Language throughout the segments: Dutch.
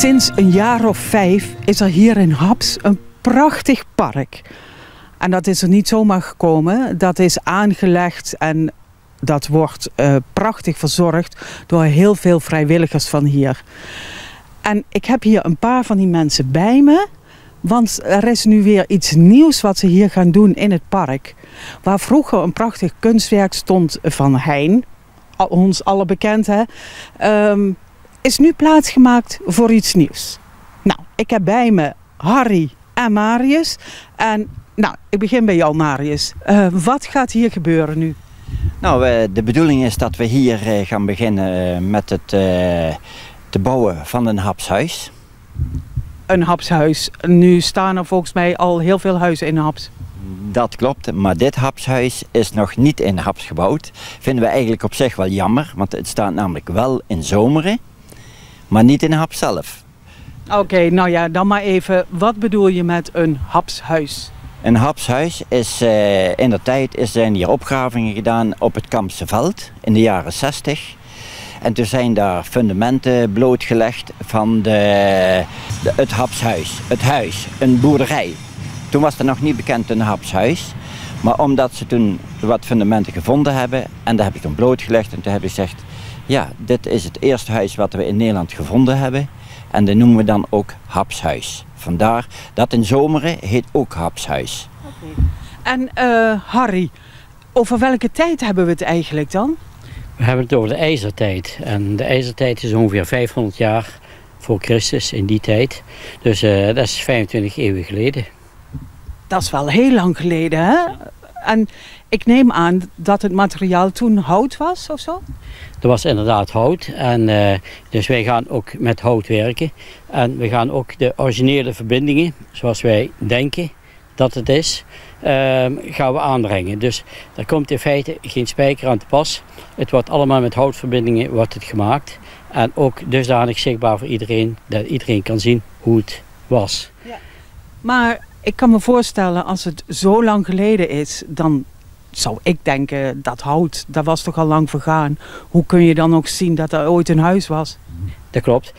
Sinds een jaar of 5 is er hier in Haps een prachtig park. En dat is er niet zomaar gekomen. Dat is aangelegd en dat wordt prachtig verzorgd door heel veel vrijwilligers van hier. En ik heb hier een paar van die mensen bij me. Want er is nu weer iets nieuws wat ze hier gaan doen in het park. Waar vroeger een prachtig kunstwerk stond van Hein. Ons allen bekend, hè. Is nu plaatsgemaakt voor iets nieuws. Nou, ik heb bij me Harry en Marius. En nou, ik begin bij jou, Marius. Wat gaat hier gebeuren nu? Nou, de bedoeling is dat we hier gaan beginnen met het te bouwen van een hapshuis. Een hapshuis. Nu staan er volgens mij al heel veel huizen in Haps. Dat klopt, maar dit hapshuis is nog niet in Haps gebouwd. Vinden we eigenlijk op zich wel jammer, want het staat namelijk wel in Zomeren, maar niet in Haps zelf. Oké, nou ja, dan maar even. Wat bedoel je met een hapshuis? Een hapshuis is, in de tijd zijn hier opgravingen gedaan op het Kampseveld in de jaren 60. En toen zijn daar fundamenten blootgelegd van het hapshuis, het huis, een boerderij. Toen was er nog niet bekend een hapshuis, maar omdat ze toen wat fundamenten gevonden hebben en daar heb ik toen blootgelegd en toen heb ik gezegd, ja, dit is het eerste huis wat we in Nederland gevonden hebben en dat noemen we dan ook hapshuis. Vandaar dat in Zomeren heet ook hapshuis. Okay. En Harry, over welke tijd hebben we het eigenlijk dan? We hebben het over de IJzertijd. En de IJzertijd is ongeveer 500 jaar voor Christus in die tijd. Dus dat is 25 eeuwen geleden. Dat is wel heel lang geleden, hè? En ik neem aan dat het materiaal toen hout was of zo? Er was inderdaad hout. En, dus wij gaan ook met hout werken. En we gaan ook de originele verbindingen, zoals wij denken dat het is, gaan we aanbrengen. Dus er komt in feite geen spijker aan te pas. Het wordt allemaal met houtverbindingen wordt het gemaakt. En ook dusdanig zichtbaar voor iedereen, dat iedereen kan zien hoe het was. Ja. Maar ik kan me voorstellen, als het zo lang geleden is, dan zou ik denken, dat hout, dat was toch al lang vergaan. Hoe kun je dan ook zien dat er ooit een huis was? Dat klopt.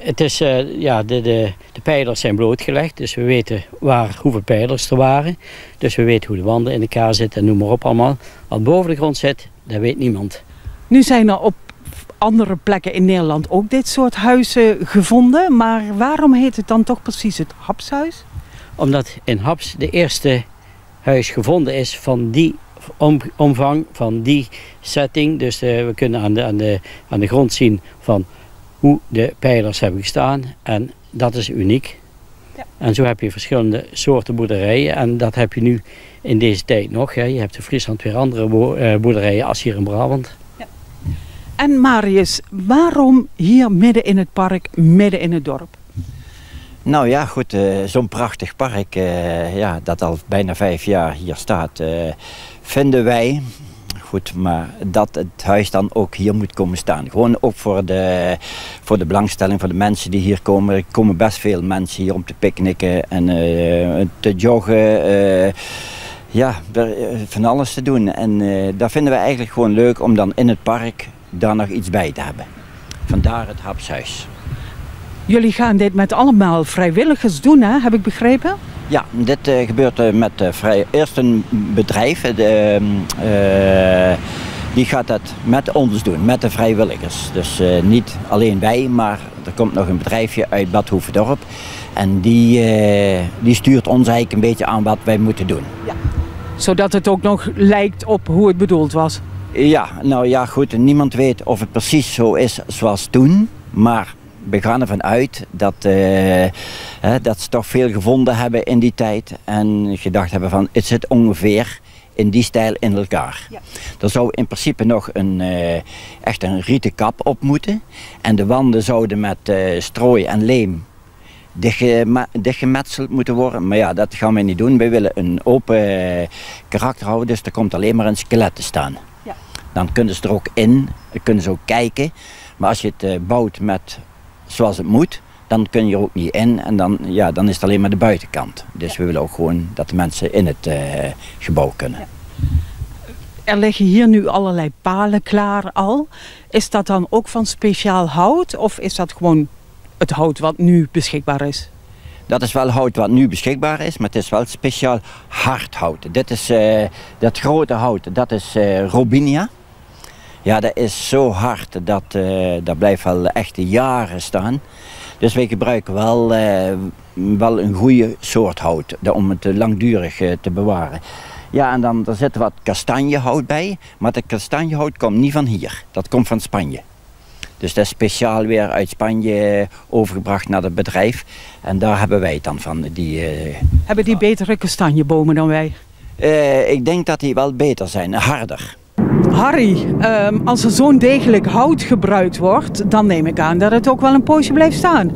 Het is, ja, de pijlers zijn blootgelegd, dus we weten hoeveel pijlers er waren. Dus we weten hoe de wanden in elkaar zitten en noem maar op allemaal. Wat boven de grond zit, dat weet niemand. Nu zijn er op andere plekken in Nederland ook dit soort huizen gevonden. Maar waarom heet het dan toch precies het Hapshuis? Omdat in Haps de eerste huis gevonden is van die omvang, van die setting. Dus we kunnen aan de grond zien van hoe de pijlers hebben gestaan. En dat is uniek. Ja. En zo heb je verschillende soorten boerderijen. En dat heb je nu in deze tijd nog. Hè. Je hebt in Friesland weer andere boerderijen als hier in Brabant. Ja. En Marius, waarom hier midden in het park, midden in het dorp? Nou ja, goed, zo'n prachtig park ja, dat al bijna 5 jaar hier staat, vinden wij goed, maar dat het huis dan ook hier moet komen staan. Gewoon ook voor de belangstelling van de mensen die hier komen. Er komen best veel mensen hier om te picknicken en te joggen. Ja, van alles te doen. En dat vinden we eigenlijk gewoon leuk om dan in het park daar nog iets bij te hebben. Vandaar het Hapshuis. Jullie gaan dit met allemaal vrijwilligers doen, hè? Heb ik begrepen? Ja, dit gebeurt met eerst een bedrijf. Die gaat dat met ons doen, met de vrijwilligers. Dus niet alleen wij, maar er komt nog een bedrijfje uit Badhoevedorp. En die stuurt ons eigenlijk een beetje aan wat wij moeten doen. Ja. Zodat het ook nog lijkt op hoe het bedoeld was. Ja, nou ja goed, niemand weet of het precies zo is zoals toen, maar we gaan ervan uit dat ze toch veel gevonden hebben in die tijd. En gedacht hebben van, het zit ongeveer in die stijl in elkaar. Ja. Er zou in principe nog echt een rieten kap op moeten. En de wanden zouden met strooi en leem dichtgemetseld moeten worden. Maar ja, dat gaan we niet doen. We willen een open karakter houden, dus er komt alleen maar een skelet te staan. Ja. Dan kunnen ze er ook in, kunnen ze ook kijken. Maar als je het bouwt met zoals het moet, dan kun je er ook niet in en dan, ja, dan is het alleen maar de buitenkant. Dus ja, we willen ook gewoon dat de mensen in het gebouw kunnen. Ja. Er liggen hier nu allerlei palen klaar al. Is dat dan ook van speciaal hout of is dat gewoon het hout wat nu beschikbaar is? Dat is wel hout wat nu beschikbaar is, maar het is wel speciaal hard hout. Dit is dat grote hout, dat is Robinia. Ja, dat is zo hard, dat blijft wel echt jaren staan. Dus wij gebruiken wel een goede soort hout om het langdurig te bewaren. Ja, en dan er zit wat kastanjehout bij, maar dat kastanjehout komt niet van hier. Dat komt van Spanje. Dus dat is speciaal weer uit Spanje overgebracht naar het bedrijf. En daar hebben wij het dan van. Hebben die betere kastanjebomen dan wij? Ik denk dat die wel beter zijn, harder. Harry, als er zo'n degelijk hout gebruikt wordt, dan neem ik aan dat het ook wel een poosje blijft staan.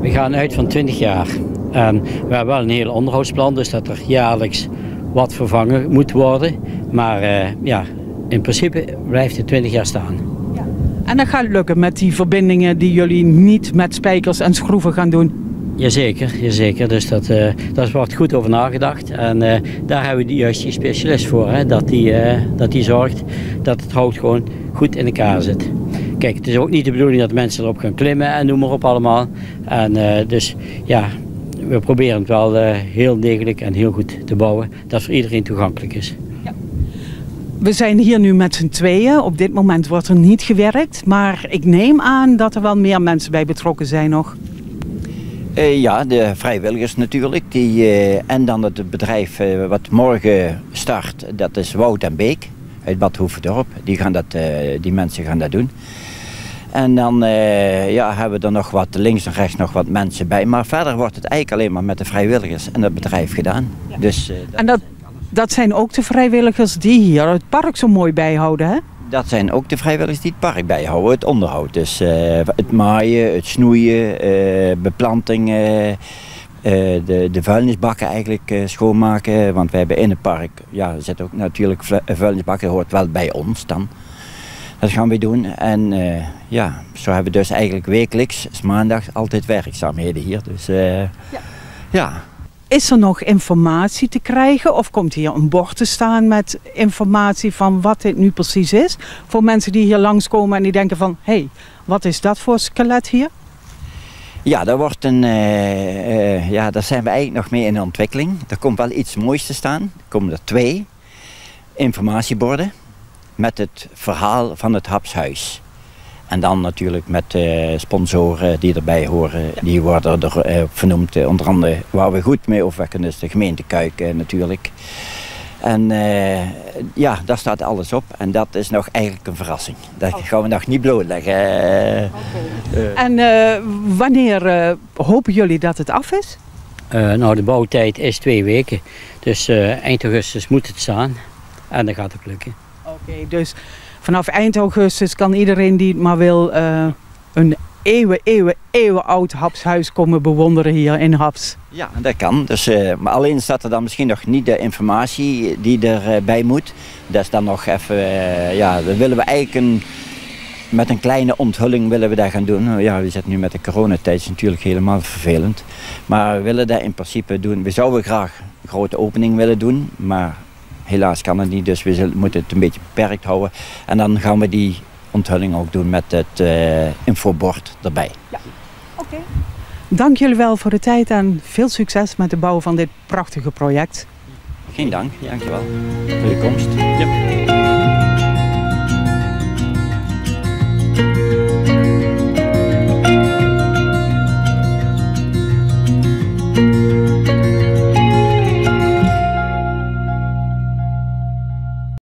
We gaan uit van 20 jaar. En we hebben wel een heel onderhoudsplan, dus dat er jaarlijks wat vervangen moet worden. Maar ja, in principe blijft het 20 jaar staan. Ja. En dat gaat lukken met die verbindingen die jullie niet met spijkers en schroeven gaan doen? Jazeker, jazeker. Dus daar wordt goed over nagedacht. En daar hebben we juist die specialist voor. Hè? Dat die zorgt dat het hout gewoon goed in elkaar zit. Kijk, het is ook niet de bedoeling dat mensen erop gaan klimmen en noem maar op allemaal. En dus ja, we proberen het wel heel degelijk en heel goed te bouwen. Dat het voor iedereen toegankelijk is. Ja. We zijn hier nu met z'n tweeën. Op dit moment wordt er niet gewerkt. Maar ik neem aan dat er wel meer mensen bij betrokken zijn nog. Ja, de vrijwilligers natuurlijk. En dan het bedrijf wat morgen start, dat is Wout en Beek uit Badhoevedorp. Die mensen gaan dat doen. En dan ja, hebben we er nog wat links en rechts nog wat mensen bij. Maar verder wordt het eigenlijk alleen maar met de vrijwilligers en het bedrijf gedaan. Ja. Dus, dat zijn ook de vrijwilligers die hier het park zo mooi bijhouden, hè? Dat zijn ook de vrijwilligers die het park bijhouden, het onderhoud. Dus het maaien, het snoeien, beplanting, de vuilnisbakken eigenlijk schoonmaken. Want we hebben in het park, ja, er zit ook natuurlijk vuilnisbakken, dat hoort wel bij ons dan. Dat gaan we doen. En ja, zo hebben we dus eigenlijk wekelijks, is maandag, altijd werkzaamheden hier. Dus ja. Is er nog informatie te krijgen of komt hier een bord te staan met informatie van wat dit nu precies is? Voor mensen die hier langskomen en die denken van, hé, wat is dat voor skelet hier? Ja, daar zijn we eigenlijk nog mee in de ontwikkeling. Er komt wel iets moois te staan. Er komen er 2 informatieborden met het verhaal van het Hapshuis. En dan natuurlijk met sponsoren die erbij horen, die worden er vernoemd. Onder andere waar we goed mee overwekken is de gemeente Kuiken natuurlijk. En ja, daar staat alles op en dat is nog eigenlijk een verrassing. Dat gaan we nog niet blootleggen. En wanneer hopen jullie dat het af is? Nou, de bouwtijd is 2 weken. Dus eind augustus moet het staan en dat gaat ook lukken. Oké, dus vanaf eind augustus kan iedereen die het maar wil een eeuwen oud Hapshuis komen bewonderen hier in Haps. Ja, dat kan. Dus, maar alleen staat er dan misschien nog niet de informatie die erbij moet. Dat is dan nog even, ja, dat willen we eigenlijk met een kleine onthulling willen we dat gaan doen. Ja, we zitten nu met de coronatijd, is natuurlijk helemaal vervelend. Maar we willen dat in principe doen. We zouden graag een grote opening willen doen, maar helaas kan het niet, dus we moeten het een beetje beperkt houden. En dan gaan we die onthulling ook doen met het infobord erbij. Ja. Oké. Dank jullie wel voor de tijd en veel succes met de bouw van dit prachtige project. Geen dank, dankjewel voor de komst. Ja.